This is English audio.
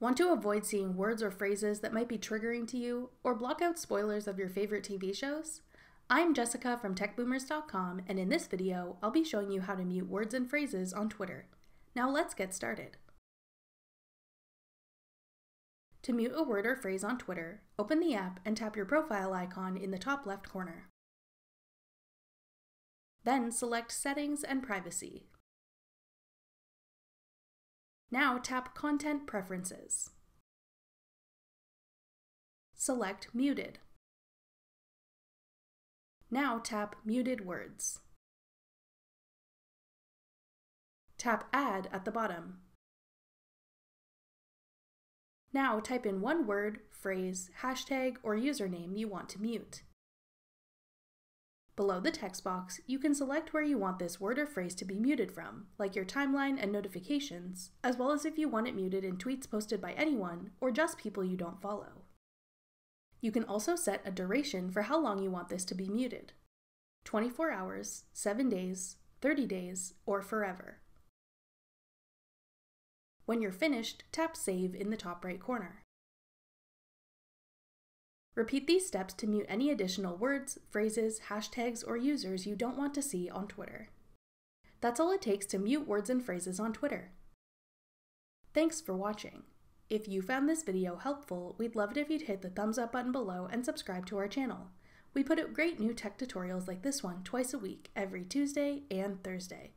Want to avoid seeing words or phrases that might be triggering to you, or block out spoilers of your favorite TV shows? I'm Jessica from techboomers.com, and in this video, I'll be showing you how to mute words and phrases on Twitter. Now let's get started. To mute a word or phrase on Twitter, open the app and tap your profile icon in the top left corner. Then select Settings and Privacy. Now tap Content Preferences. Select Muted. Now tap Muted Words. Tap Add at the bottom. Now type in one word, phrase, hashtag, or username you want to mute. Below the text box, you can select where you want this word or phrase to be muted from, like your timeline and notifications, as well as if you want it muted in tweets posted by anyone or just people you don't follow. You can also set a duration for how long you want this to be muted: 24 hours, 7 days, 30 days, or forever. When you're finished, tap Save in the top right corner. Repeat these steps to mute any additional words, phrases, hashtags, or users you don't want to see on Twitter. That's all it takes to mute words and phrases on Twitter. Thanks for watching. If you found this video helpful, we'd love it if you'd hit the thumbs up button below and subscribe to our channel. We put out great new tech tutorials like this one twice a week, every Tuesday and Thursday.